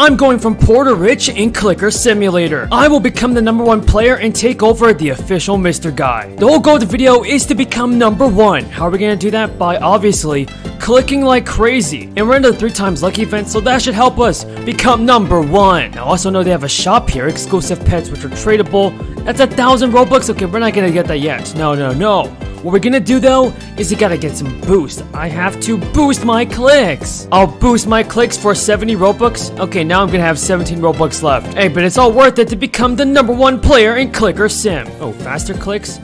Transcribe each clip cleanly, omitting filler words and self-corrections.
I'm going from poor to rich in Clicker Simulator. I will become the #1 player and take over the official Mr. Guy. The whole goal of the video is to become #1. How are we gonna do that? By obviously clicking like crazy. And we're into the 3x lucky event, so that should help us become #1. I also know they have a shop here, exclusive pets which are tradable. That's 1,000 Robux. Okay, we're not gonna get that yet. No. What we're gonna do though is you gotta get some boost. I have to boost my clicks. I'll boost my clicks for 70 Robux. Okay, now I'm gonna have 17 Robux left. Hey, but it's all worth it to become the #1 player in Clicker Sim. Oh, faster clicks.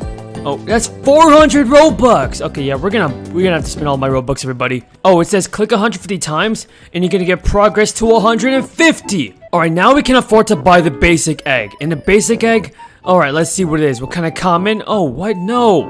Oh, that's 400 Robux. Okay, yeah, we're gonna have to spend all my Robux, everybody. Oh, it says click 150 times, and you're gonna get progress to 150. All right, now we can afford to buy the basic egg. And the basic egg. All right, let's see what it is. What kind of common? Oh, what? No.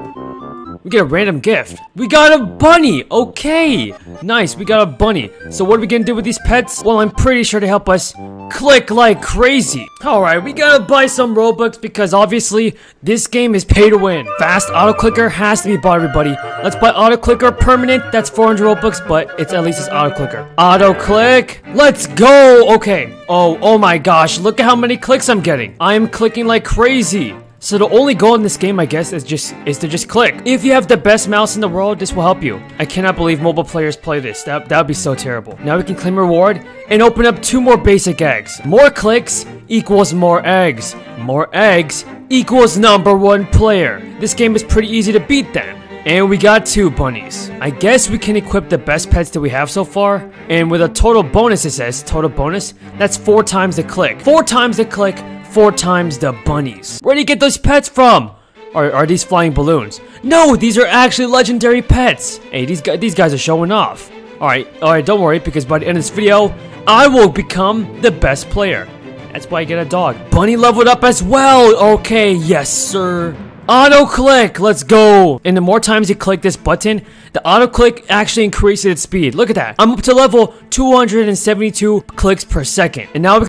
We get a random gift. We got a bunny. Okay. Nice. We got a bunny. So what are we gonna do with these pets? Well, I'm pretty sure to help us click like crazy. Alright, we gotta buy some Robux because obviously this game is pay to win. Fast auto clicker has to be bought, everybody. Let's buy auto clicker permanent. That's 400 Robux, but it's at least it's auto clicker. Auto click. Let's go. Okay. Oh my gosh. Look at how many clicks I'm getting. I'm clicking like crazy. So the only goal in this game, I guess, is to just click. If you have the best mouse in the world, this will help you. I cannot believe mobile players play this. That would be so terrible. Now we can claim reward and open up 2 more basic eggs. More clicks equals more eggs. More eggs equals #1 player. This game is pretty easy to beat then. And we got 2 bunnies. I guess we can equip the best pets that we have so far. And with a total bonus, it says total bonus. That's 4x the click. 4x the click. 4x the bunnies. Where do you get those pets from? Are these flying balloons? No, these are actually legendary pets. Hey, these guys are showing off. All right, don't worry, because by the end of this video, I will become the best player. That's why I get a dog. Bunny leveled up as well. Okay, yes, sir. Auto click, let's go. And the more times you click this button, the auto click actually increases its speed. Look at that. I'm up to level 272 clicks per second. And now we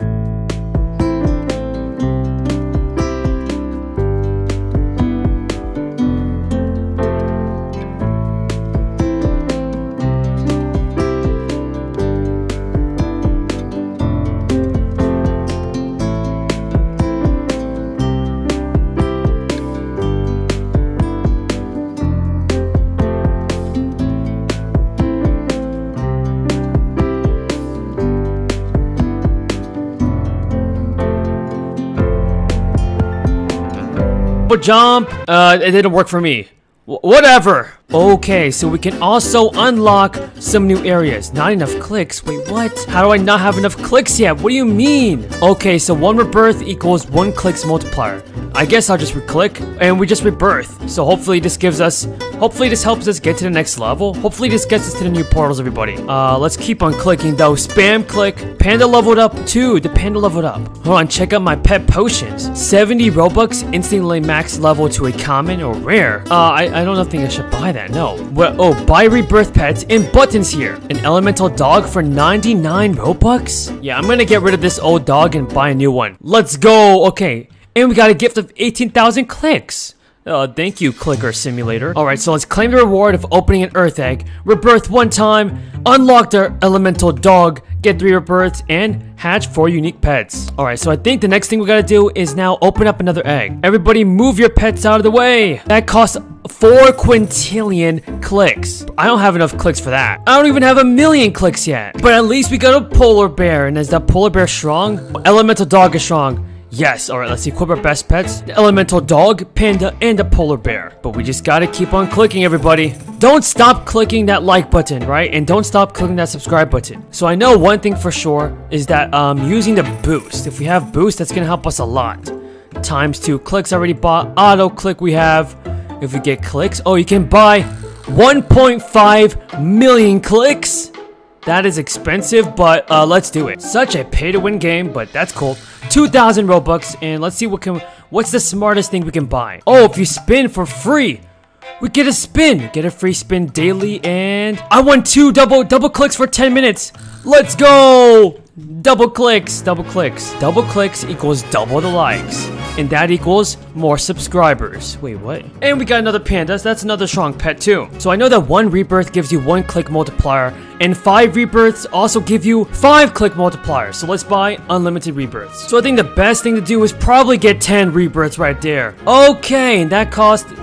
jump. It didn't work for me. Whatever. Okay, so we can also unlock some new areas. Not enough clicks. Wait, what? How do I not have enough clicks yet? What do you mean? Okay, so 1 rebirth equals 1 clicks multiplier. I guess I'll just re-click and we just rebirth. So hopefully this gives us, hopefully this helps us get to the next level. Hopefully this gets us to the new portals, everybody. Let's keep on clicking though. Spam click. Panda leveled up too. The panda leveled up. Hold on, check out my pet potions. 70 Robux instantly max level to a common or rare. I don't think I should buy that, no. Well, oh, buy rebirth pets and buttons here. An elemental dog for 99 Robux? Yeah, I'm gonna get rid of this old dog and buy a new one. Let's go, okay. And we got a gift of 18,000 clicks. Thank you, Clicker Simulator. Alright, so let's claim the reward of opening an earth egg, rebirth 1 time, unlock the elemental dog, get 3 rebirths, and hatch 4 unique pets. Alright, so I think the next thing we gotta do is now open up another egg. Everybody move your pets out of the way. That costs 4 quintillion clicks. I don't have enough clicks for that. I don't even have 1 million clicks yet. But at least we got a polar bear, and is that polar bear strong? Elemental dog is strong. Yes, alright, let's equip our best pets. The elemental dog, panda, and a polar bear. But we just gotta keep on clicking, everybody. Don't stop clicking that like button, right? And don't stop clicking that subscribe button. So I know one thing for sure is that using the boost. If we have boost, that's gonna help us a lot. ×2 clicks already bought. Auto click we have. If we get clicks, oh, you can buy 1.5 million clicks. That is expensive, but let's do it. Such a pay-to-win game, but that's cool. 2,000 Robux, and let's see what's the smartest thing we can buy. Oh, if you spin for free, we get a spin. Get a free spin daily, and I won 2 double clicks for 10 minutes. Let's go. Double clicks equals double the likes. and that equals more subscribers. Wait, what? And we got another panda, so that's another strong pet too. So I know that one rebirth gives you one click multiplier, and 5 rebirths also give you 5 click multipliers. So let's buy unlimited rebirths. So I think the best thing to do is probably get 10 rebirths right there. Okay, and that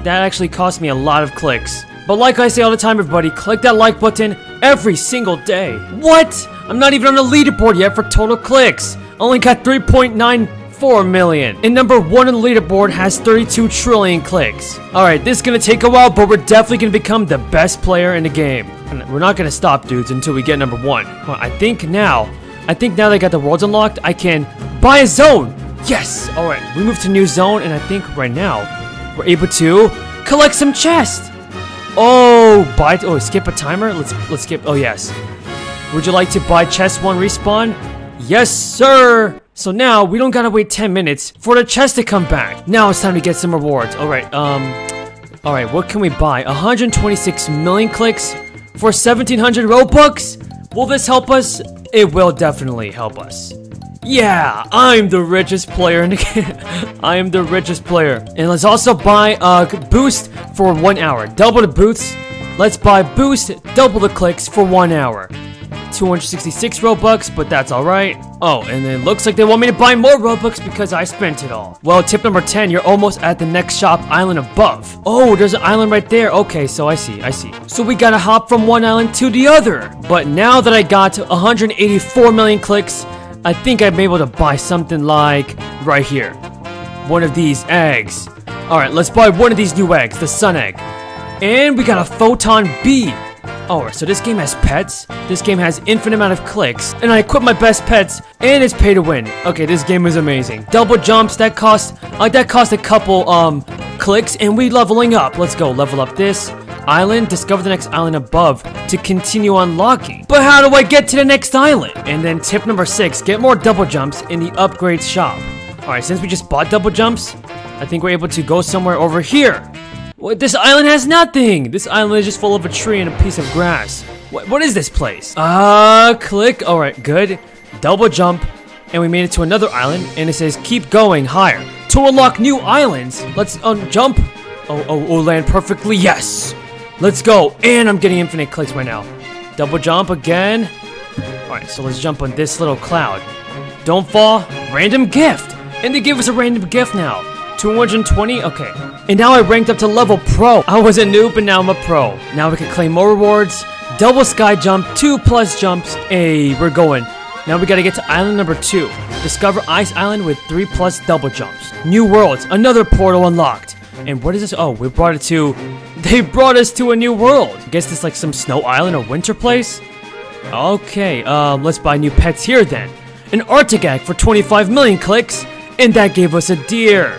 actually cost me a lot of clicks. But like I say all the time, everybody, click that like button every single day. What? I'm not even on the leaderboard yet for total clicks. Only got 3.94 million. And number one on the leaderboard has 32 trillion clicks. Alright, this is gonna take a while, but we're definitely gonna become the best player in the game. And we're not gonna stop, dudes, until we get number one. Well, I think now that I got the worlds unlocked, I can buy a zone. Yes! Alright, we move to new zone, and I think right now, we're able to collect some chests. Oh, skip a timer? Let's skip. Oh, yes. Would you like to buy chest 1 respawn? Yes, sir! So now, we don't gotta wait 10 minutes for the chest to come back. Now it's time to get some rewards. Alright, alright, what can we buy? 126 million clicks for 1,700 Robux? Will this help us? It will definitely help us. Yeah, I'm the richest player in the game. I am the richest player. And let's also buy a boost for 1 hour. Double the boosts. Let's buy boost, double the clicks for 1 hour. 266 Robux, but that's alright. Oh, and it looks like they want me to buy more Robux because I spent it all. Well, tip number 10, you're almost at the next shop island above. Oh, there's an island right there. Okay, so I see. So we gotta hop from one island to the other. But now that I got 184 million clicks, I think I'm able to buy something like right here. One of these eggs. Alright, let's buy one of these new eggs, the sun egg. And we got a Photon B. Alright, so this game has pets. This game has infinite amount of clicks. And I equip my best pets, and it's pay to win. Okay, this game is amazing. Double jumps, that cost a couple clicks, and we leveling up. Let's go, level up this island, discover the next island above to continue unlocking. But how do I get to the next island? And then tip number 6, get more double jumps in the upgrade shop. Alright, since we just bought double jumps, I think we're able to go somewhere over here. What? This island has nothing! This island is just full of a tree and a piece of grass. What is this place? Click. Alright, good. Double jump. And we made it to another island, and it says keep going higher. To unlock new islands, let's jump. Oh, land perfectly. Yes! Let's go, and I'm getting infinite clicks right now. Double jump again. Alright, so let's jump on this little cloud. Don't fall. Random gift. And they give us a random gift now. 220? Okay. And now I ranked up to level pro. I was a noob, and now I'm a pro. Now we can claim more rewards. Double sky jump, 2+ jumps. Hey, we're going. Now we gotta get to island number 2. Discover Ice Island with 3+ double jumps. New worlds, another portal unlocked. And what is this? Oh, we brought it to... They brought us to a new world. I guess it's like some snow island or winter place. Okay, let's buy new pets here then. An Arctic egg for 25 million clicks, and that gave us a deer.